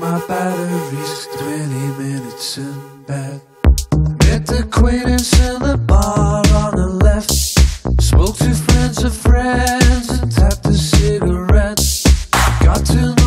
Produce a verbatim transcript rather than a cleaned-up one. my batteries, twenty minutes in bed. Met acquaintance in the bar on the left. Spoke to friends of friends and tapped a cigarette. Got to